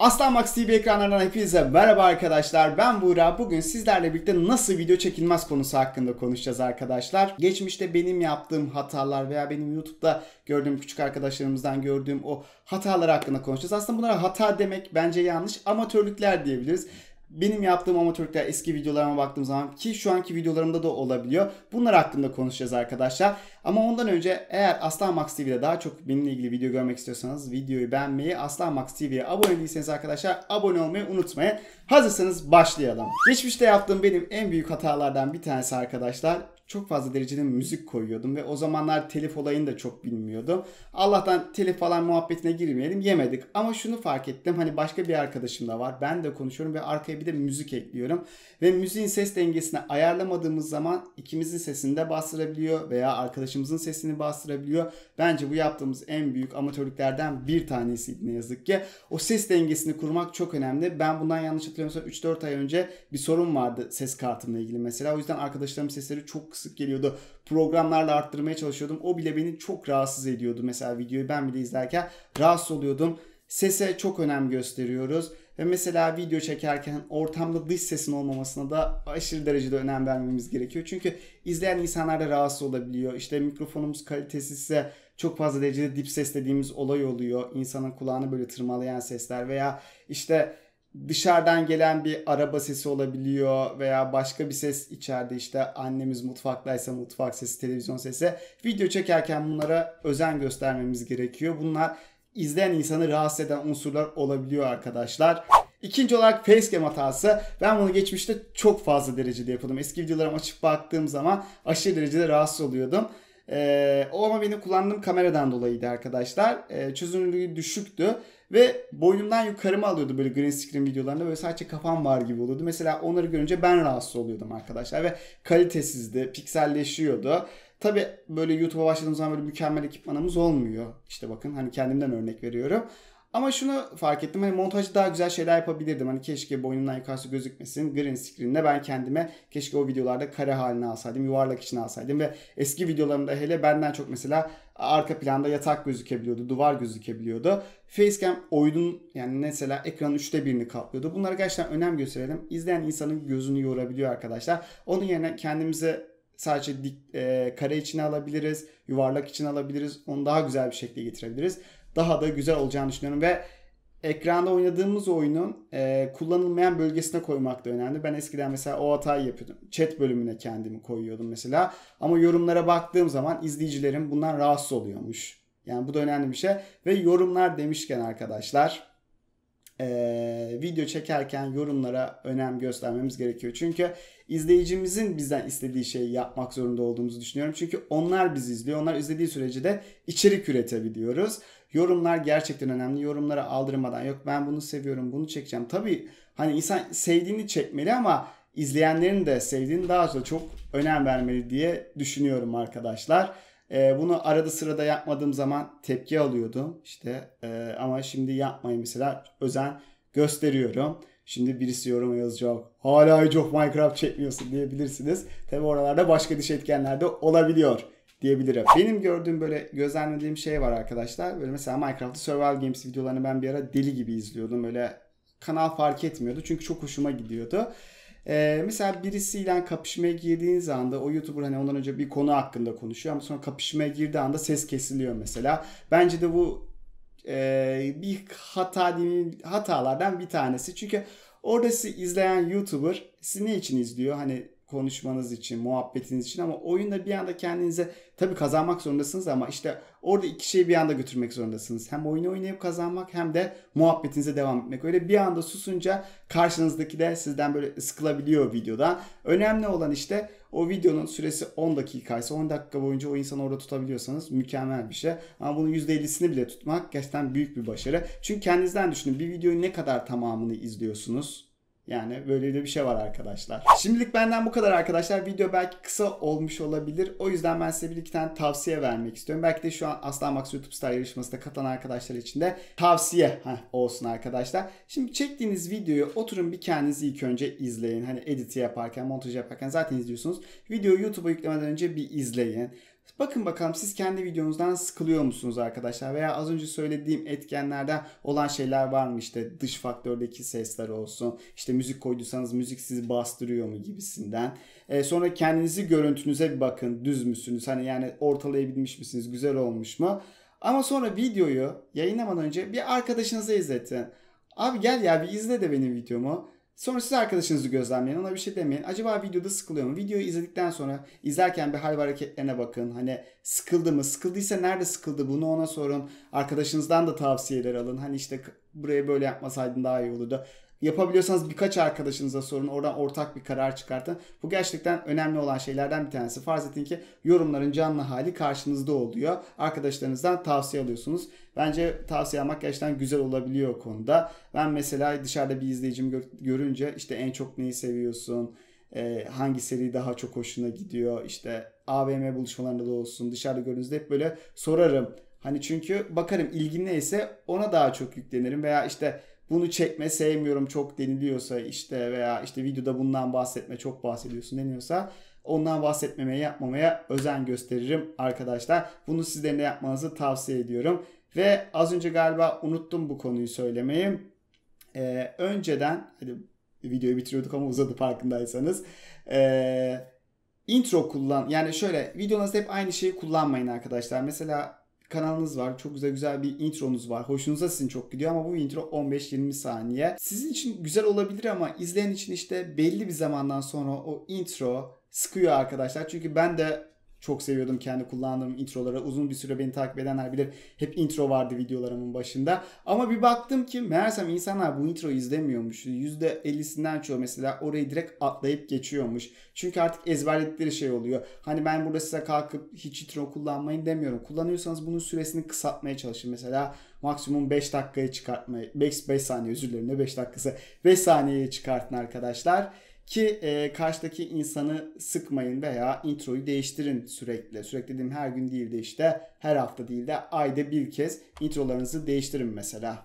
Aslan Max TV ekranlarından hepinize merhaba arkadaşlar, ben Buğra. Bugün sizlerle birlikte nasıl video çekilmez konusu hakkında konuşacağız arkadaşlar. Geçmişte benim yaptığım hatalar veya benim YouTube'da gördüğüm küçük arkadaşlarımızdan gördüğüm o hatalar hakkında konuşacağız. Aslında bunlara hata demek bence yanlış, amatörlükler diyebiliriz. Benim yaptığım amatörlükler eski videolarıma baktığım zaman ki şu anki videolarımda da olabiliyor. Bunlar hakkında konuşacağız arkadaşlar. Ama ondan önce eğer Aslan Max TV'de daha çok benimle ilgili video görmek istiyorsanız videoyu beğenmeyi, Aslan Max TV'ye abone değilseniz arkadaşlar abone olmayı unutmayın. Hazırsanız başlayalım. Geçmişte yaptığım benim en büyük hatalardan bir tanesi arkadaşlar. Çok fazla derecede müzik koyuyordum ve o zamanlar telif olayını da çok bilmiyordum. Allah'tan telif falan muhabbetine girmeyelim, yemedik. Ama şunu fark ettim, hani başka bir arkadaşım da var. Ben de konuşuyorum ve arkaya bir de müzik ekliyorum. Ve müziğin ses dengesini ayarlamadığımız zaman ikimizin sesini de bastırabiliyor veya arkadaşımızın sesini bastırabiliyor. Bence bu yaptığımız en büyük amatörlüklerden bir tanesiydi ne yazık ki. O ses dengesini kurmak çok önemli. Ben bundan yanlış hatırlamıyorsam 3-4 ay önce bir sorun vardı ses kartımla ilgili mesela. O yüzden arkadaşlarımın sesleri çok sık geliyordu. Programlarla arttırmaya çalışıyordum. O bile beni çok rahatsız ediyordu. Mesela videoyu ben bile izlerken rahatsız oluyordum. Sese çok önem gösteriyoruz. Ve mesela video çekerken ortamda dış sesin olmamasına da aşırı derecede önem vermemiz gerekiyor. Çünkü izleyen insanlar da rahatsız olabiliyor. İşte mikrofonumuz kalitesizse çok fazla derecede dip ses dediğimiz olay oluyor. İnsanın kulağını böyle tırmalayan sesler veya işte dışarıdan gelen bir araba sesi olabiliyor veya başka bir ses içeride, işte annemiz mutfaktaysa mutfak sesi, televizyon sesi. Video çekerken bunlara özen göstermemiz gerekiyor. Bunlar izleyen insanı rahatsız eden unsurlar olabiliyor arkadaşlar. İkinci olarak facecam hatası. Ben bunu geçmişte çok fazla derecede yapıyordum. Eski videolarımı açıp baktığım zaman aşırı derecede rahatsız oluyordum. O ama benim kullandığım kameradan dolayıydı arkadaşlar. Çözünürlüğü düşüktü. Ve boynumdan yukarıma alıyordu böyle green screen videolarında, böyle sadece kafam var gibi oluyordu. Mesela onları görünce ben rahatsız oluyordum arkadaşlar ve kalitesizdi, pikselleşiyordu. Tabi böyle YouTube'a başladığım zaman böyle mükemmel ekipmanımız olmuyor. İşte bakın hani kendimden örnek veriyorum. Ama şunu fark ettim, hani montajda daha güzel şeyler yapabilirdim. Hani keşke boynumdan yukarısı gözükmesin. Green screen'de ben kendime keşke o videolarda kare haline alsaydım, yuvarlak içine alsaydım. Ve eski videolarımda hele benden çok mesela arka planda yatak gözükebiliyordu, duvar gözükebiliyordu. Facecam oyunun yani mesela ekranın 3'te 1'ini kaplıyordu. Bunlara gerçekten önem gösterelim. İzleyen insanın gözünü yorabiliyor arkadaşlar. Onun yerine kendimize sadece kare içine alabiliriz, yuvarlak içine alabiliriz. Onu daha güzel bir şekilde getirebiliriz. Daha da güzel olacağını düşünüyorum ve ekranda oynadığımız oyunun kullanılmayan bölgesine koymak da önemli. Ben eskiden mesela o hatayı yapıyordum. Chat bölümüne kendimi koyuyordum mesela. Ama yorumlara baktığım zaman izleyicilerim bundan rahatsız oluyormuş. Yani bu da önemli bir şey. Ve yorumlar demişken arkadaşlar video çekerken yorumlara önem göstermemiz gerekiyor. Çünkü izleyicimizin bizden istediği şeyi yapmak zorunda olduğumuzu düşünüyorum. Çünkü onlar bizi izliyor. Onlar izlediği sürece de içerik üretebiliyoruz. Yorumlar gerçekten önemli. Yorumlara aldırmadan yok ben bunu seviyorum, bunu çekeceğim. Tabii hani insan sevdiğini çekmeli ama izleyenlerin de sevdiğini daha da çok önem vermeli diye düşünüyorum arkadaşlar. Bunu arada sırada yapmadığım zaman tepki alıyordum. İşte ama şimdi yapmayın mesela, özen gösteriyorum. Şimdi birisi yoruma yazacak, hala çok Minecraft çekmiyorsun diyebilirsiniz. Tabii oralarda başka dış etkenler de olabiliyor diyebilirim. Benim gördüğüm böyle gözlemlediğim şey var arkadaşlar. Böyle mesela Minecraft'ta Survival Games videolarını ben bir ara deli gibi izliyordum. Böyle kanal fark etmiyordu çünkü çok hoşuma gidiyordu. Mesela birisiyle kapışmaya girdiğiniz anda o YouTuber hani ondan önce bir konu hakkında konuşuyor ama sonra kapışmaya girdiği anda ses kesiliyor mesela. Bence de bu bir hatalardan bir tanesi. Çünkü orada sizi izleyen YouTuber sizi ne için izliyor? Hani konuşmanız için, muhabbetiniz için ama oyunda bir anda kendinize tabii kazanmak zorundasınız ama işte orada iki şeyi bir anda götürmek zorundasınız. Hem oyunu oynayıp kazanmak hem de muhabbetinize devam etmek. Öyle bir anda susunca karşınızdaki de sizden böyle sıkılabiliyor videoda. Önemli olan işte o videonun süresi 10 dakikaysa 10 dakika boyunca o insanı orada tutabiliyorsanız mükemmel bir şey. Ama bunun %50'sini bile tutmak gerçekten büyük bir başarı. Çünkü kendinizden düşünün, bir videoyu ne kadar tamamını izliyorsunuz? Yani böyle de bir şey var arkadaşlar. Şimdilik benden bu kadar arkadaşlar. Video belki kısa olmuş olabilir. O yüzden ben size bir iki tane tavsiye vermek istiyorum. Belki de şu an Aslan Max YouTube Star yarışmasına katılan arkadaşlar için de tavsiye olsun arkadaşlar. Şimdi çektiğiniz videoyu oturun bir kendinizi ilk önce izleyin. Hani editi yaparken, montajı yaparken zaten izliyorsunuz. Videoyu YouTube'a yüklemeden önce bir izleyin. Bakın bakalım siz kendi videonuzdan sıkılıyor musunuz arkadaşlar? Veya az önce söylediğim etkenlerden olan şeyler var mı? İşte dış faktördeki sesler olsun. İşte müzik koyduysanız müzik sizi bastırıyor mu gibisinden. Sonra kendinizi görüntünüze bir bakın. Düz müsünüz? Hani yani ortalayabilmiş misiniz? Güzel olmuş mu? Ama sonra videoyu yayınlamadan önce bir arkadaşınıza izletin. Abi gel ya bir izle de benim videomu. Sonra siz arkadaşınızı gözlemleyin, ona bir şey demeyin. Acaba videoda sıkılıyor mu? Videoyu izledikten sonra izlerken bir hal ve hareketlerine bakın. Hani sıkıldı mı? Sıkıldıysa nerede sıkıldı? Bunu ona sorun. Arkadaşınızdan da tavsiyeler alın. Hani işte buraya böyle yapmasaydın daha iyi olurdu. Yapabiliyorsanız birkaç arkadaşınıza sorun. Oradan ortak bir karar çıkartın. Bu gerçekten önemli olan şeylerden bir tanesi. Farz edin ki yorumların canlı hali karşınızda oluyor. Arkadaşlarınızdan tavsiye alıyorsunuz. Bence tavsiye almak gerçekten güzel olabiliyor o konuda. Ben mesela dışarıda bir izleyicimi görünce işte en çok neyi seviyorsun, hangi seri daha çok hoşuna gidiyor, işte AVM buluşmalarında da olsun dışarıda gördüğünüzde hep böyle sorarım. Hani çünkü bakarım ilgim neyse ona daha çok yüklenirim veya işte bunu çekme sevmiyorum çok deniliyorsa işte veya işte videoda bundan bahsetme çok bahsediyorsun deniyorsa ondan bahsetmemeye yapmamaya özen gösteririm arkadaşlar. Bunu sizlerin de yapmanızı tavsiye ediyorum. Ve az önce galiba unuttum bu konuyu söylemeyi. Önceden hadi videoyu bitiriyorduk ama uzadı farkındaysanız. Intro kullan yani şöyle videonuzda hep aynı şeyi kullanmayın arkadaşlar. Mesela kanalınız var. Çok güzel bir intronuz var. Hoşunuza sizin çok gidiyor ama bu intro 15-20 saniye. Sizin için güzel olabilir ama izleyen için işte belli bir zamandan sonra o intro sıkıyor arkadaşlar. Çünkü ben de çok seviyordum kendi kullandığım introları. Uzun bir süre beni takip edenler bilir. Hep intro vardı videolarımın başında. Ama bir baktım ki meğersem insanlar bu introyu izlemiyormuş. %50'sinden çoğu mesela orayı direkt atlayıp geçiyormuş. Çünkü artık ezberledikleri şey oluyor. Hani ben burada size kalkıp hiç intro kullanmayın demiyorum. Kullanıyorsanız bunun süresini kısaltmaya çalışın. Mesela maksimum 5 dakikaya çıkartmayı. 5 saniye özür dilerim ne 5 dakikası. 5 saniyeye çıkartın arkadaşlar. Ki karşıdaki insanı sıkmayın veya introyu değiştirin sürekli. Sürekli dediğim her gün değil de işte her hafta değil de ayda bir kez introlarınızı değiştirin mesela.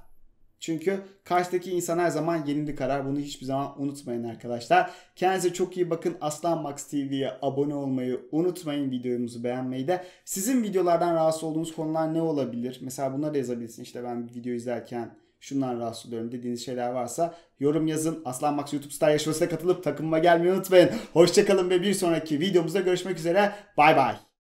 Çünkü karşıdaki insan her zaman yenilik arar. Bunu hiçbir zaman unutmayın arkadaşlar. Kendinize çok iyi bakın. Aslan Max TV'ye abone olmayı unutmayın. Videomuzu beğenmeyi de. Sizin videolardan rahatsız olduğunuz konular ne olabilir? Mesela bunları da yazabilirsin. İşte ben video izlerken şundan rahatsız oluyorum dediğiniz şeyler varsa yorum yazın. Aslan Max YouTube Star yarışmasına katılıp takımıma gelmeyi unutmayın. Hoşçakalın ve bir sonraki videomuzda görüşmek üzere. Bay bay.